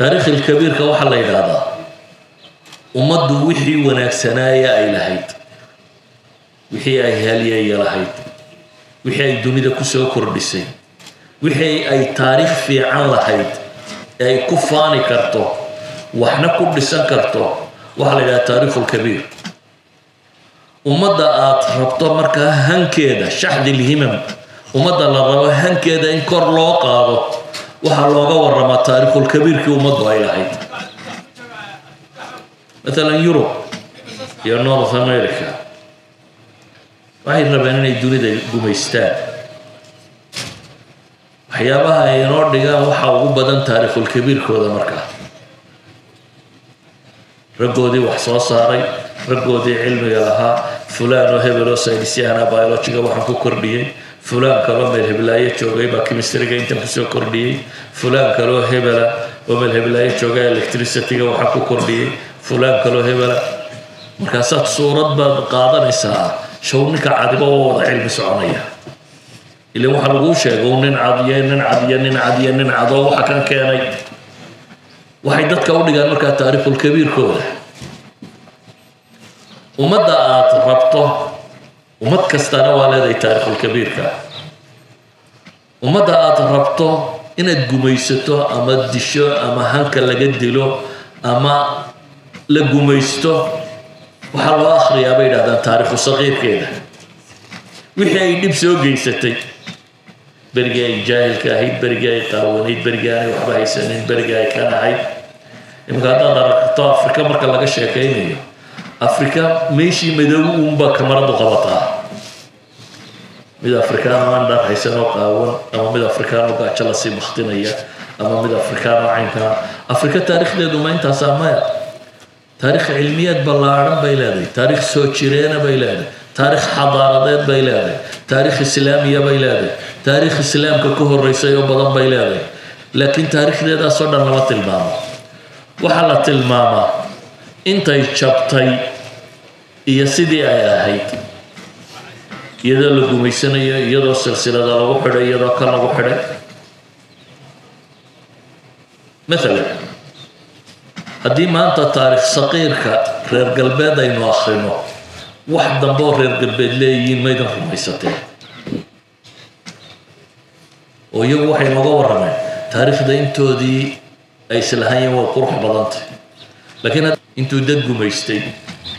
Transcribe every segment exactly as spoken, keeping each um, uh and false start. تاريخ الكبير كوحا لا يدادا ومدو وحي وناكسنايا أي لهيت وحي أي هاليا أي لهيت وحي أي دونيدا كسو كردسي وحي أي تاريخ في عن لهيت أي كفاني كرتو وحنا كردسان كرتو وحا لا تاريخ الكبير ومدى آت ربطو مركا هنكيدا شحد الهمم ومدى لربا هنكيدا إن كور لو قادو وحا لوغا ورما تاريخ الكبير كي ومدو أي لهيت مثلا يوروب يا نورث أمريكا waxay rabeen inay dunida gumaystaan waxyaabaha ay noo dhigaan waxa ugu badan taariikhul kabiirkooda markaa raggoodii wax soo saaray raggoodii cilmiga lahaa fulaan oo hebelo saynisyahan biologiga waxaan ku kordhiyay fulaan kaloo meel heblaaya joogay baa chemistryga inta ku soo kordhiyay fulaan kaloo hebela oo meel heblaaya joogay electricityga waxaan ku kordhiyay fulaan kaloo hebela markaasaad suurad baad qaadanaysaa شو نك عادي بوضع علم سعونية اللي هو حلقوش يقول نن عادية نن عادية نن عادية نن عادية وحكان كاني وحيدت كوني قال لك التعريف الكبير كله ومدى ربطه ومدى كستانه ولا ذي التعريف الكبير كله ومدى ربطه إن الجميسته أما الدشة أما هنك اللي جد له أما للجميسته وحلو آخر يا بيد هذا تاريخ صغير كده وحي نبسو قيستي برقاي جاهل كاهيد برقاي قاونيد برقاي وحباي سنين برقاي كناعي إمكاننا نرقطها أفريكا مركا لغا شاكيني أفريكا ميشي مدو أمبا كمرضو غلطها ميد أفريكانو عن دار حيسانو قاون أما ميد أفريكانو قاعتشلسي مختنية أما ميد أفريكانو عينكا أفريكا تاريخ ليدو ما انتا سامايا تاريخ علميات بلارن بيلادي، تاريخ سوتشيرينا بيلادي، تاريخ حضارات بيلادي، تاريخ إسلامية بيلادي، تاريخ إسلام ككهر رئيسي وبضم بيلادي، لكن تاريخ هذا صدر لما تلماما، وحلا تلماما، إنتي شبتي، يا سيدي يا هيك، يدا لقميسانية، يدا سلسلة لو حدا، يدا كلا لو حدا، مثلا هدي ما أنت تاريخ صغير كرير قلبي دا ينوخرينو واحد دنبور رير قلبي ليين ما يدنفو ميساتين ويو وحي مغور رمي تاريخ دا انتو دي أي سلهايين وقروح بلانتي لكن انتو دادقو ميستي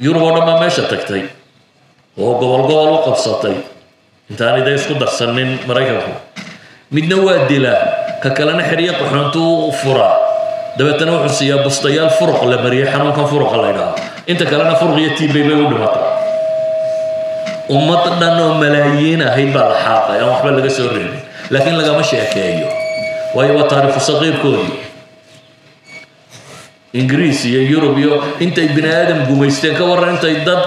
يروى ما ماشي تكتي وقبل قبل وقبصتي أنت أنا دا يسقط سنين مريكا من نواد دلا ككلنا حريق وحنتو فرا دبتنا وحسي يا بسطيال فرق لمريحنا وكان فرق الله يرحمه انت كلنا فرق يتي بيبي ودمطه امتنا ملايين هي بالحاقه يا وحبه لغا سو ريبي لكن لغا ما شيكايو وايو تعرف صغير كودي انجليزي يا يوروبيو انت بني ادم قميستين كورا انت ضد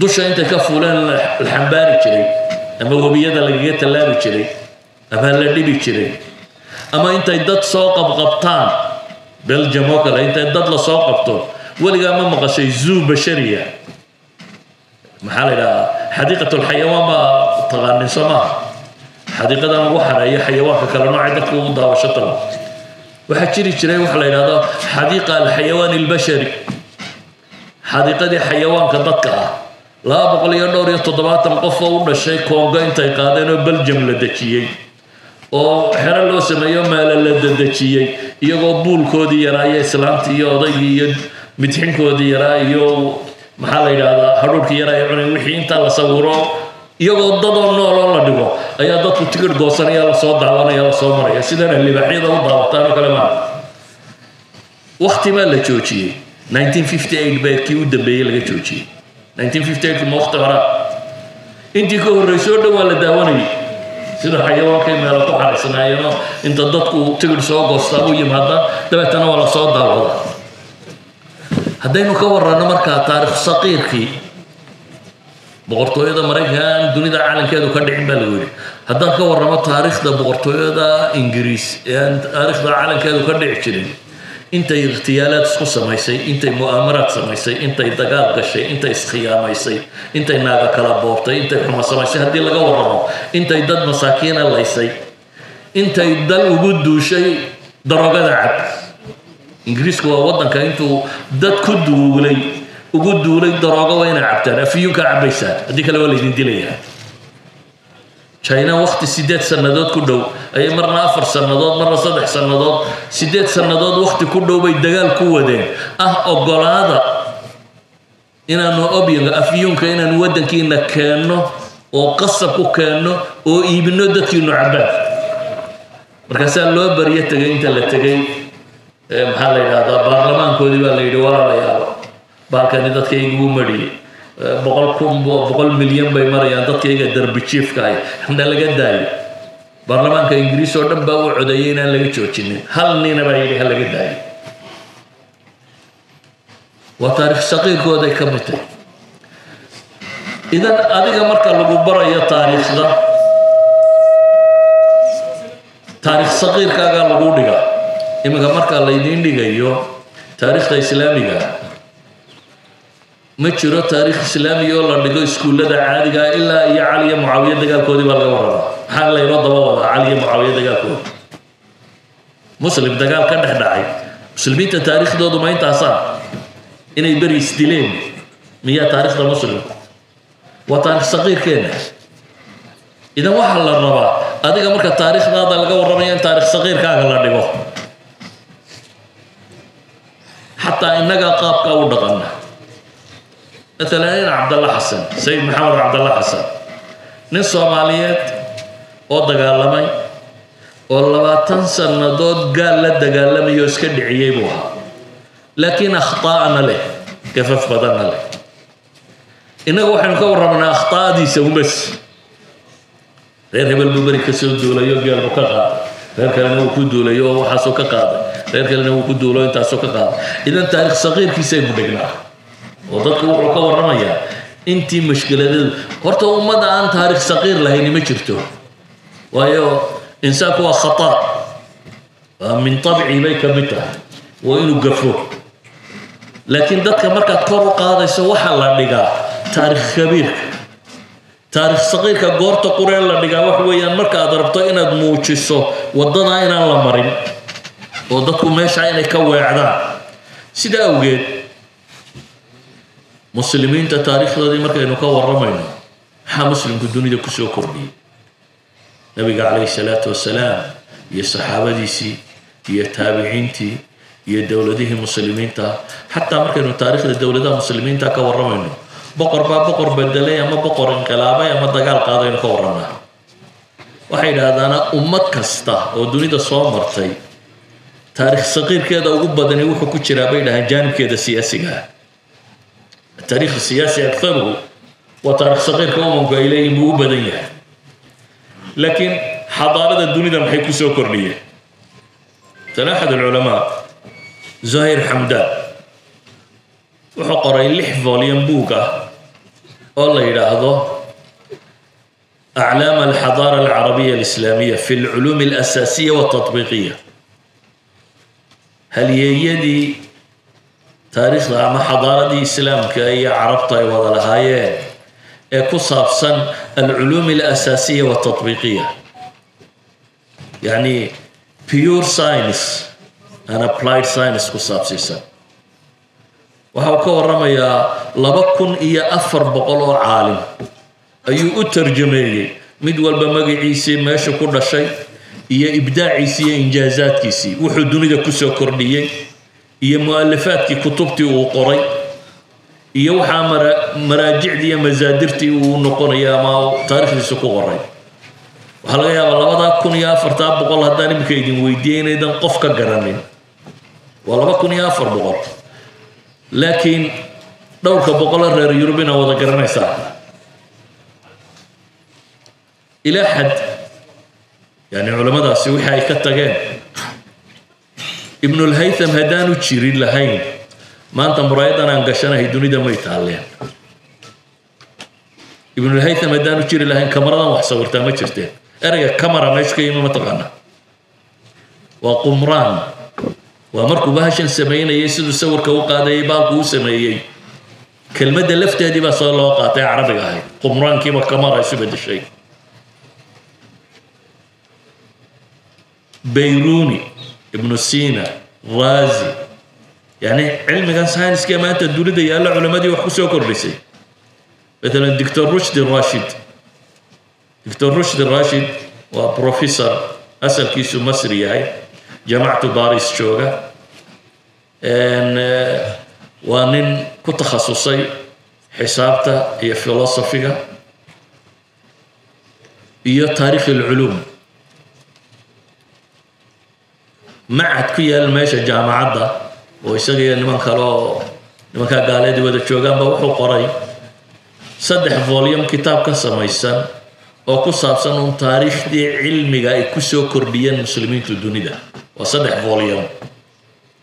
دوش انت كفولان الحنباري جري اما وبيده لقيت اللابي جري اما اللبي جري أما أنت يدد سوق بغبطان بلجيم وكلا أنت يدد لسوق بطول ولقى ما مقاشي زو بشرية محل حديقة الحيوان ما تغني سماها حديقة موحرة هي حيوان كلا نوع عندك وضع وشطرة وحتشري تشري وحلا إلى هذا حديقة الحيوان البشري حديقة دي حيوان كدكها لا بقول يا نور يتضبط القفة ولا شيء كونغا أنت يقادنه بلجيم لدكيين oo xera loo sameeyo meel la dadajiyay iyagoo buulkoodii yaraaye islaamtii odaygii iyo midxinkoodii yaraayo maxaa la yiraahdaa hadhuudkii yaraaye cunay wixii inta la sawiro iyagoo dadoo nooloo la dhigo ayaa dadku tigir goosanaya la soo daawanaya la soo maraya sidana libaxyada u daawataan oo kale ma waqti ma la joojiyay ألف وتسعمائة وثمانية وخمسين bay kii u dambeeyay laga joojiyay ألف وتسعمائة وثمانية وخمسين ma waqti hore intii ka horreysay oo dhan waa la daawanayay sida xayawaanka meelo ku xariisnaayeen inta dadku tigir soo goostay oo yimaada دبتنا ولا صوت دعوة هدينو كورنا مركا تاريخ صقير كي بقرطوية دا مريكان دوني دا عالم كادو كان دعين بالغولي هدان كورنا تاريخ دا بقرطوية دا إنجريس يعني تاريخ دا عالم كادو كان دعين كلين انتي اغتيالات سو سمايسي انتي مؤامرات سمايسي انتي دقاق قشي انتي اسخياميسي انتي ناقا كلابورتي انتي حما سمايسي هدي لغا ورمو انتي داد مساكين الليسي انتي دل وقدو شي دروغة دعب انجريسكو ووضن كا انتو داد كدو ولي وقدو ولي دروغة وين عبتان افيوكا عبيسان هديك الولي دي ليها شاينا وقت سيدات سنادات كله أي مرة أفر سنادات مرة صدح سنادات سيدات سنادات وقت كله بيدجال قوة ده أه أقول هذا إن أنا أبين أفيون كأن نودن كأن كأنه وقصبه كأنه ويبنو ده كأنه عباد ركسان لو بريت تجين تلا تجين محله هذا برلمان كودي بالليل ولا لا يا بالكني ده كأنه مدي بقول كم بقول مليون بيمر يندت كي قدر بتشيف كاي إحنا لقيت داي برلمان كإنجليز ودم باو عدينا لقيت شوتشين هل نينا بعيد هل لقيت داي وتاريخ صغير هو ذاك متى إذا هذا مرك الجبرة يا تاريخ ذا تاريخ صغير كأجر الجودية إما مرك الله يدين دي جايو تاريخ الإسلامي جا ما تشرو تاريخ إسلامي ولا نقول سكولة ده عادي قال إلا يا علي معاوية دجال كودي بالجوار حال لا يرضى والله علي معاوية دجال كود مسلم دجال كان ده داعي مسلمين تاريخ ده ضمن تعصا إنه يبري استلم مية تاريخ ده مسلم وتاريخ صغير كنا إذا واحد للربع هذا كمرك التاريخ ده ده الجوار مين تاريخ صغير كان الله دجوا حتى إنك قاب كود دقنا مثلا عبد الله حسن سيد محمد عبد الله حسن نين صوماليات oo dagaalamay oo labaatan sanadood gaal la dagaalamayo iska dhiciyay buu ahaa laakiin akhtaana leh kafaf badana leh inagu waxaan ka warramaa akhtaadiisa umbas reer hebel buu bari ka soo duulayo gaal buu ka qaaday reer kalena uu ku duulayo waxaasoo ka qaaday reer kalena uu ku duulayo intaasoo ka qaaday idan taariikh saqiirkiisay ku dhignaa وضدك وحكا ورميا انتي مشكلة دل هرتا ومدى عن تاريخ صغير لهيني مجرته وهي انساك هو خطأ من طبعي بيك متى وإنه قفوه لكن ضدك مركة كورقة هذا يسوحها لانيقا تاريخ كبير تاريخ صغير كورتا قرية لانيقا وحويا مركة ضربتا إنا دموشيسو وضدنا إنا لمرين وضدك وماشا إنا كوي عدا سيدا أوجد مسلمين تاريخ هذا مركز إنه كور رمينا حا مسلم كدوني ده كسر كردي نبي عليه الصلاة والسلام يا صحابة ديسي يا تابعينتي يا الدولة دي مسلمين تا حتى مركز إنه تاريخ الدولة ده مسلمين تا كور رمينا بقر با بقر بدلي أما بقر انقلابا أما دجال قاضي إنه كور رمينا وحيد هذا أنا أمت كسته ودوني ده صوم مرتين تاريخ صغير كده وجب بدني وحكوا كشرابين ده جانب كده سياسي جاه التاريخ السياسي أكثره وتاريخ صغير كومن إليه مبدئيا لكن حضارة الدنيا ما حيكون سوكرية تلاحظ العلماء زهير حمدان وحقر اللحفة لينبوكا والله يلاحظه أعلام الحضارة العربية الإسلامية في العلوم الأساسية والتطبيقية هل يدي تاريخ لما حضارة الإسلام كأي عربطة وضلهايين كصابسا العلوم الأساسية والتطبيقية يعني pure science and applied science كصابسيسا وحوكو الرمية لبكن إيا أفر بقلو عالم أيو أترجمي مدول بمقي عيسي ماشي كل شيء إيا إبداع عيسي إنجازات كيسي وحدوني دا كسو كرديين هي مؤلفاتي كتبتي وقري هي وحا مراجعتي مزادرتي ونقريا ما تاريخي سكو قري waxa laga yaabaa laba kun iyo afar boqol haddaan imka idin weydiinaydan qof ka garanin waa laba kun iyo afar boqol laakiin dhowrka boqol reer Yurubina wada garanaysa ila had yani culimadaasi waxay ka tageen ابن الهيثم هدانو تشيرين لهين ما أنت مرايضنا انقشنا هيدوني دا ما يتعلين ابن الهيثم هدانو تشيرين لهين كاميرا وحصورتها ما تشرتين أرجع كاميرا ما يشكي ما تغنى وقمران ومركو بهاشن سمينا يسدو صور كوقا دا يبالكو سميين كلمة لفتها دي بس الله قاطع عربي هاي قمران كيما كاميرا يسبد الشيء بيروني ابن سينا غازي يعني علم كان ساينس كما انت الدولة دي يلا علماء دي وحكسوا كرسي مثلا الدكتور رشد الراشد دكتور رشد الراشد وبروفيسور أسل كيسو مصري هاي جامعة باريس شوغا وانين كتخصصي حسابته هي فلسفية هي تاريخ العلوم معد كيا الماشى جامعة ده ويسقي لمن خلاه لمن كان قال يدي وده شو جنب بروح قري صدق فوليوم كتاب كسمة السن أو كسب سنون تاريخ دي علمي جاي كسيو كرديان مسلمين في الدنيا ده وصدق فوليوم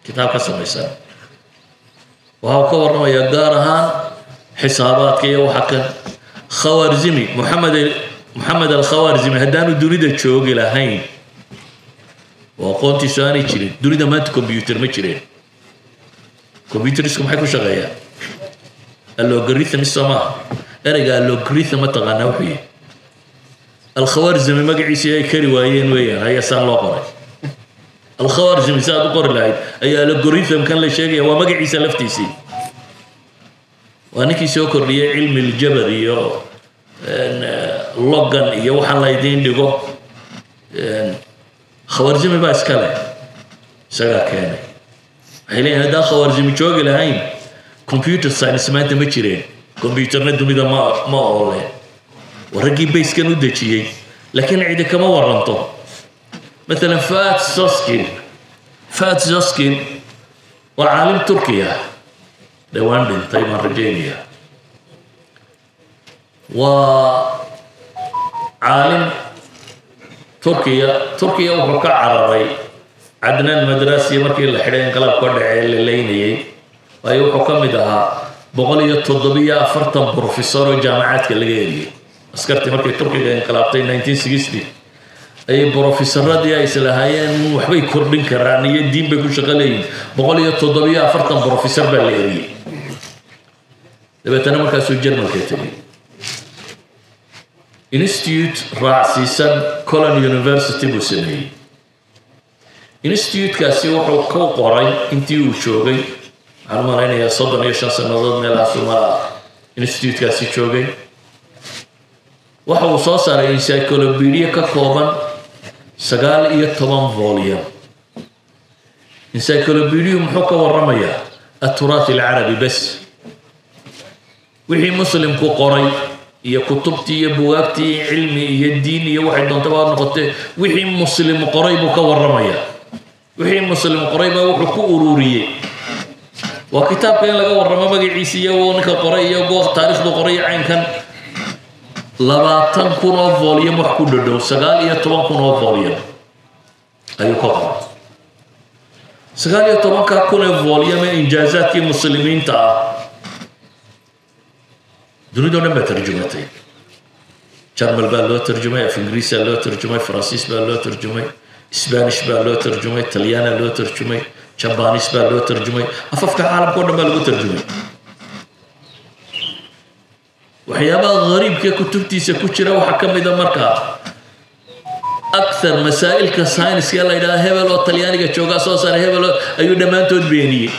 كتاب كسمة السن وهو كورنا يجارها حسابات كيا وحكن خوارزمي محمد محمد الخوارزمي هدانو الدنيا ده شو جلا هين وقلت سؤالي كذي دوني دمت كمبيوتر ما كذي كمبيوتر يسكم حكوا شغايا اللوغاريثم السماء أرجع اللوغاريثم تغنوا فيه الخوارزمي ما قاعد يسوي كري وين وين هيا سان لقري الخوارزمي ساعد قر لايد أي اللوغاريثم كان له شيء هو ما قاعد يسلف تيسي وأنا كيسوي كريه علم الجبر يو لقن يو حلايدين دقو خوارزمي بس كله سرقة يعني هلأ هذا خوارزمي شو قال هاي كمبيوتر ساينس ما تمشيره كمبيوترنا دومي دا ما ما أوله ورقي بيس كانوا دشيء لكن عيدا كم ورنته مثلا فات زوسكين فات زوسكين وعالم تركيا دواندن تايمان رجينيا وعالم تركيا تركيا وحكا عربي عدنان مدرسي مركي الحرين قلب قد عيل ليني ويو حكم دها بغلية تضبية فرطا بروفيسور جامعات كالغيري أسكرت مركي تركيا انقلابتين ألف وتسعمية وستين أي بروفيسور دي إسلاهايين وحبي كردين كرانية الدين بيكون شغالين بغلية تضبية فرطا بروفيسور بالغيري لبتنا مركي سجل مركي تبي انستيوت راسيسان كولن يونيفرسيتي بوسني انستيوت كاسي وحو كو قراي انتي وشوغي على ما رانا يا صدر يا شخص نظر مال اسما انستيوت كاسي شوغي وحو صوص على انسايكلوبيديا ككوبان سغال اي طبان فوليوم انسايكلوبيديا محوكا والرمية التراث العربي بس وحي مسلم كو قراي يا كتبتي يا بوابتي علمي يا ديني يا واحد انتبه نقطتي وحي مسلم قريبك والرمية وحي مسلم قريبه وحكو أورورية وكتاب كان لقى والرمى بقى عيسية ونكا قرية وقوة تاريخ قرية عين كان لباتن كون أفضلية محكو دردو سقال يتوان كون أفضلية أيو كفر سقال يتوان كون أفضلية من إنجازات المسلمين تا دوني دون ما ترجمتي جرمن بقى له ترجمة في إنجليزي له ترجمة فرنسي بقى له ترجمة إسبانيش بقى له ترجمة إيطاليان له ترجمة جابانيش بقى له ترجمة أفكر العالم كله بقى له ترجمة وحيابا غريب ككتبتي سكوتشرا وحكم إذا مركها أكثر مسائل كساينس يلا إذا هبل وإيطالياني كشوكا صار هبل أيو دمان تدبيني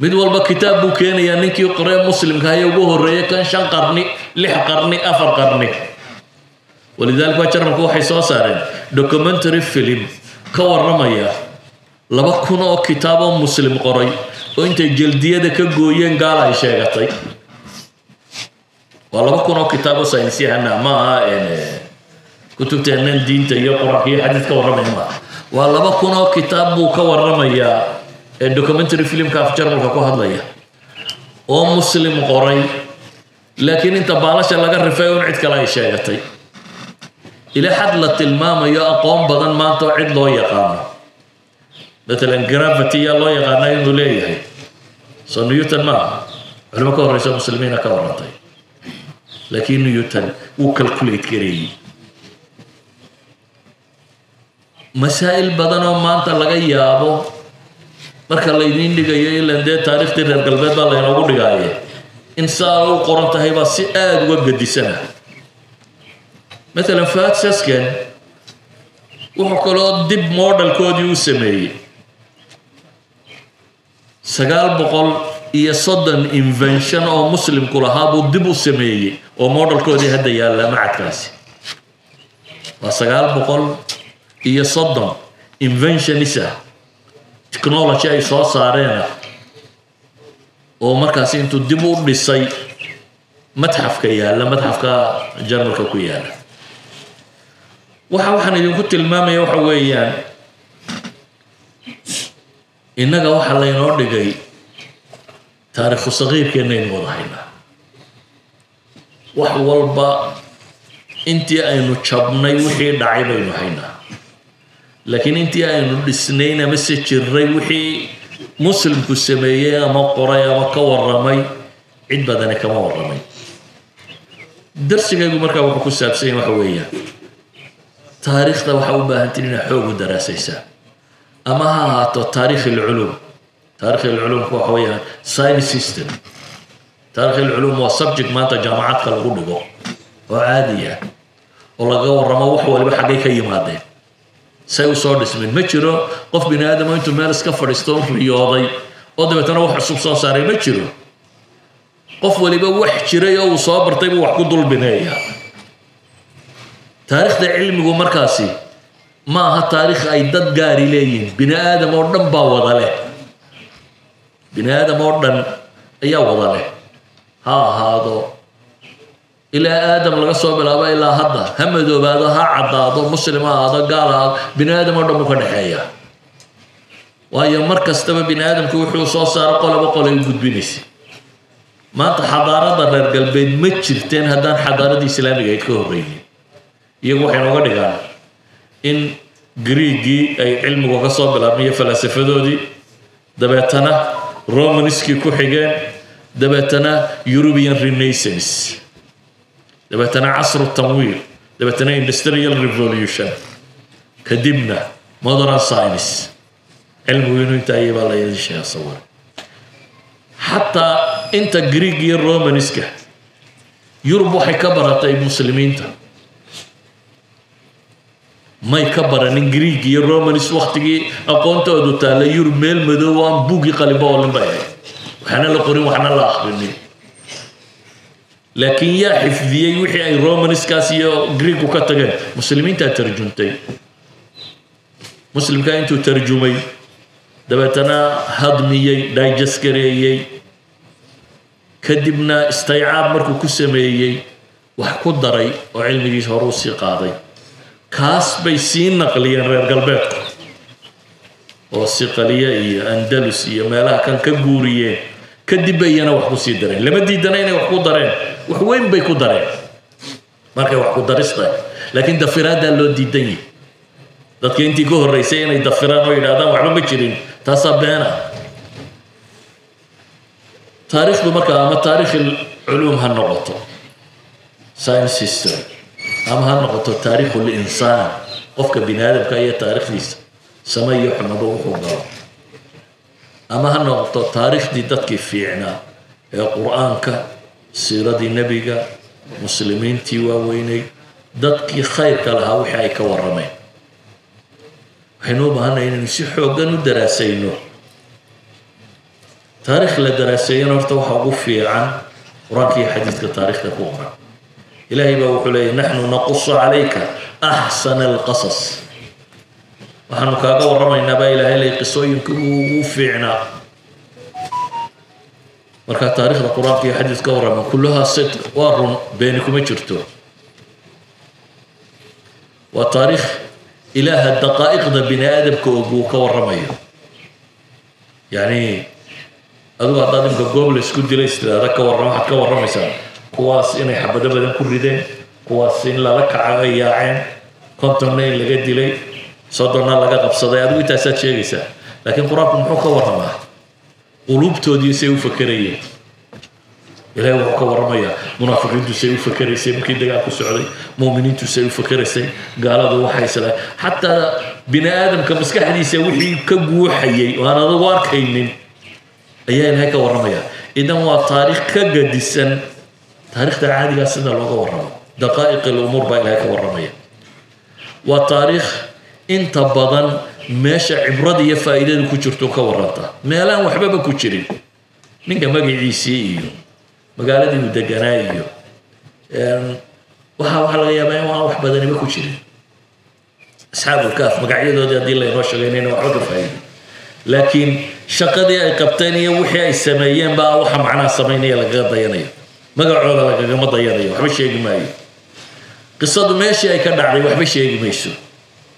من والبا كتاب بوكين يعني نكي يقرأ مسلم كهاي وجوه الرئي كان شن قرني لح قرني أفر قرني ولذلك بشر مكو حساس عارين دوكيومنتري فيلم كور رمية لبكونا كتاب مسلم قري وأنت جلدية دك جوين قال أي شيء قطعي ولبكونا كتاب ساينسي هنا ما يعني كتب تهنن دين تيقرأ هي حدث كور رمية ما ولبكونا كتاب كور رمية الدوكيومنتري فيلم كاف جرم كاكو هادلايا او مسلم قري لكن انت بالاش لاغا رفايون عيد كلا شيغتي الى حد لا تلمام يا اقوم بدن ما انت عيد لو يقام مثلا جرافيتي الله يغنى انه ليه سو نيوتن ما علماء كوريسو مسلمين كورطي لكن نيوتن وكالكوليت كري مسائل بدنو مانتا لغا يابو marka la idin dhigayo ilaa dee taariikhda reer galbeed baa la inagu dhigaaye insaanu qoran tahay ba si aad uga gadisana مثلا فاتسكن وحكولو ديب موديل كودي uu sameeyay sagaal boqol iyo soddon invention oo muslim ku lahaa buu dib u sameeyay oo model koodii hadda yaala macadkaasi waa sagaal boqol iyo soddon invention isa technology ay soo saareen oo markaas intuu dib u dhisay madxafka yaala madxafka jarmalka ku yaala waxa waxaan idinku tilmaamayaa waxa weeyaan inaga waxa la inoo dhigay taariikhu sagiirkeena in wadahayna wax walba intii aynu jabnay wixii dhacay baynu haynaa لكن انتي اينو دسنينا مسج الري وحي مسلم كسميه ما قريه ما كورمي عيد بدنا كما ورمي درسيغو marka waxa ku saabsan waxa weeyaan taariikhda waxa u baahan tahay in xoog daraasaysa ama ha to taariikh al-ulum taariikh al-ulum waxa weeyaan science system taariikh al-ulum waa subject maanta jaamacadka lagu dhigo oo caadiya oo laga waramo wax walba xaqay ka yimaadeen سيصور اسمه ماتشرو قف بني ادم وانتم مارس كفر ستون رياضي قدام تروح الصبصه صاري ماتشرو قف ولي بوح شريه وصابر طيب وحكود البنايه تاريخ ده علمي ومركزي ما هالتاريخ اي دد قاري لين بني ادم وردن باوض عليه بني ادم وردن يوض عليه ها هذا إلى آدم الرسول بالأباء إلى هذا همدوا بهذا ها عضاض مسلم هذا قال بنادم ورد مكنحية وهي مركز تبع بنادم كوحي وصوصة رقل وقل الجود بنسي ما أنت حضارة الرجال بين متشرتين هذان حضارة إسلامية كهربية يقول حين وقد قال إن جريجي أي علم وقصة بالأباء فلسفة دودي دبعتنا رومانسكي كوحيجان دبعتنا يوروبيان رينيسانس دبتنا عصر التمويل دبتنا اندستريال ريفوليوشن كدبنا مودرن ساينس علم وينو انت اي بالله يدش يا صور حتى انت جريجي رومانسكا يربح كبره طيب مسلمين تا. ما يكبر ان جريجي رومانس وقتي اقونته دوتا لا يرمل مدوان بوقي قلبه ولا باي وحنا لا قرين وحنا لا اخبرني لكن يا حفظي وحي اي رومانس كاسيو غريك وكاتاغين مسلمين تا ترجمتي مسلم كاين تو ترجمي دبتنا هضميي دايجست كريي كدبنا استيعاب مركو كسميي وح كو دراي وعلمي هروسي قاضي كاس بيسين نقليين رير قلبك وسيقليه اي اندلسيه مالها كان كغوريه كدب انا وحو سي درين لما ديدناين وحو درين وح وين بيكو درين ماركا وحو درستا لكن دفرادا لو ديدني دك انت كو الرئيسين يدفرانو الى هذا وحنا ما جيرين تصبنا تاريخ مكه ما تاريخ العلوم هالنقطه ساينس سيستم ام هالنقطه تاريخ الانسان قفك بنادم كاي تاريخ ليس سما يحمد وحو أما هالنقطة تاريخ دي دتك فيعنا قرآنك سيرة النبيك مسلمين تيواويني دتك خيرك لها وحيك ورمين حينوبة هنا نسيحوا قنو دراسينو تاريخ لدراسيين ارتوحا وفي عن قرآنك حديثك تاريخ لكورا إلهي بوحلي نحن نقص عليك أحسن القصص waxaan kaaga warramaynaa baa ilaahay leey qisooyinka ugu fiicnaa marka taariikhda quraanka iyo hadiiska warrama kulluha sidq wa run beenkuma jirto wa taariikh ilaaha daqaa'iqda binaadamka ugu ka warramayo yani adoo dadka goobla isku dilay istaada ka warrama waxa ka warramaysaa kuwaas inay xabada badan ku rideen kuwaas in la kacayaan konton laga dilay صدرنا لقى قبصة يا دوي تاسات شيء لكن قرآنكم محوكا ورما قلوبتو دي سيوفكرية إلهي محوكا ورما منافقين تو سيوفكرية ممكن دقاكو سعودي مؤمنين تو سيوفكرية قالوا دو وحي سلام حتى بني آدم كمسكح دي سيوحي كبوحي وأنا دوار كينين أيها إلهي كورما إذا هو تاريخ كقدسا تاريخ العادي قاسنا لوغا ورما دقائق الأمور با إلهي كورما وتاريخ انت بدن ماشي عبرة يا فائدة كوتشرتو كورطة مالان وحبابا كوتشرين من كما قيسي مقالة مدقنايو وها وها لا يا ما وحبابا ما كوتشرين أصحاب الكهف مقعدوا يدي الله يرشقين وحبابا فائدة لكن شقدي أي قبطانية وحي السمايين بقى وحا معناها سماينية لقا ضيانية مقعدوا لقا ما ضيانية وحبابا شيء ماي قصة ماشي أي كنعري وحبابا شيء ميسو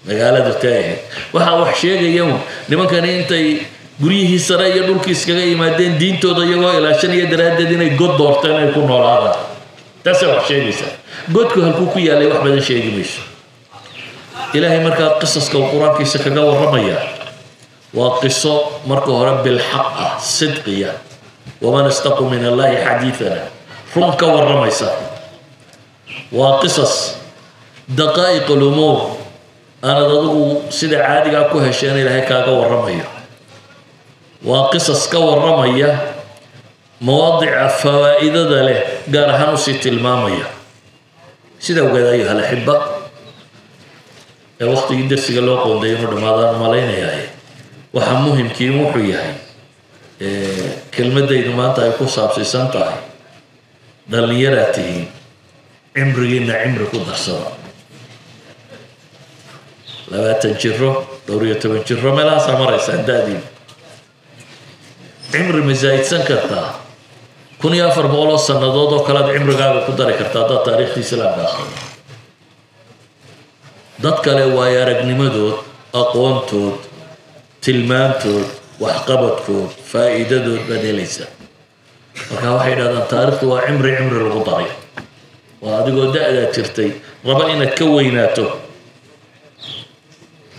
magaalada tahay waxa wax sheegayo nimankan intay guriyihii sare iyo dhulkii iskaga yimaadeen diintooda iyo ilaashanaya daraadeed inay god doorteen ay ku noolaadaan taas wax sheegaysa godku halku ku yaalay wax badan sheegimayso ilaahay marka qisaska quraankiisa kaga waramaya waa qiso marka hore bil haqq sidqiya waman istaqu min allahi hadithan runka waramaysa waa qisas daqaaiq al-umur أنا ضدو سيدي عادي قاعد كوهشان إلى هيك قوى الرمية وقصص قوى الرمية مواضع فوائد له قال هنوسيت المامية سيدي وقال أيها الأحبة الوقت يدرس قال له قوم دايما ماذا مالينا يا هي وحمهم كي موحو يا هي كلمة دايما ما أنت يكون صعب سيسان تاعي دليلاتهم عمري لنا عمرك ودرسها لباتن جرو دورية تبن جرو ملاسة مريس عدادين عمر مزايد سن كرتا كن يافر بولو سندود وكلاد عمر قابل كدر كرتا دا تاريخ الإسلام داخل دادك لوا يارق نمدود أقوامتود تلمامتود وحقبتكود فائدتود بدي ليسا وكا واحد هذا تاريخ وعمر عمر الغضرية وهذا قد دأدا ترتي ربنا كويناته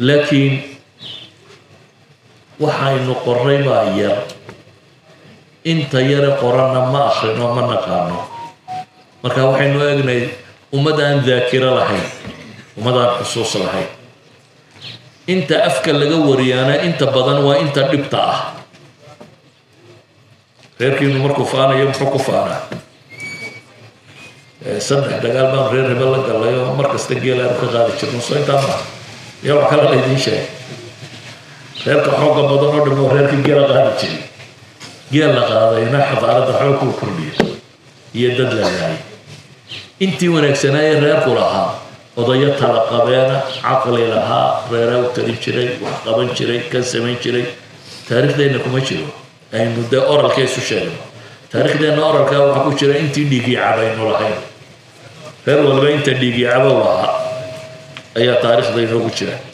لكن وحاي نقرب عيار أنت يرى قرنا ما أخرنا ما نقارنه مركا وحاي نواجهنا ومدى ذاكرة لحين ومدى خصوص لحين أنت أفكر لجوريانا أنت بدن وأنت نبتاع غير كي نمركو فانا يوم حكو فانا صدح دقال بان غير ربالك الله يوم مركز تنجيلا يبقى غادي تشير نصوين تاما يوم حكا الله يدين شيء غير كحوكا بضان ودمو غير كي جيلا غادي تشير جيلا غادي ينحف على دحوكو كربير يدد لغاي انتي وناك سنايا غير كلها وضيتها لقابينا عقلي لها غيرها وتريب شري وحقابن شري كان سمين شري تاريخ دينكم اشيرو أي مدة أورال كيسو شالم تاريخ ده نورال كاو حكو شرا أنت ديجي عباين ولا حين غير والله أنت ديجي عبا وها أي تاريخ ده يحكو شرا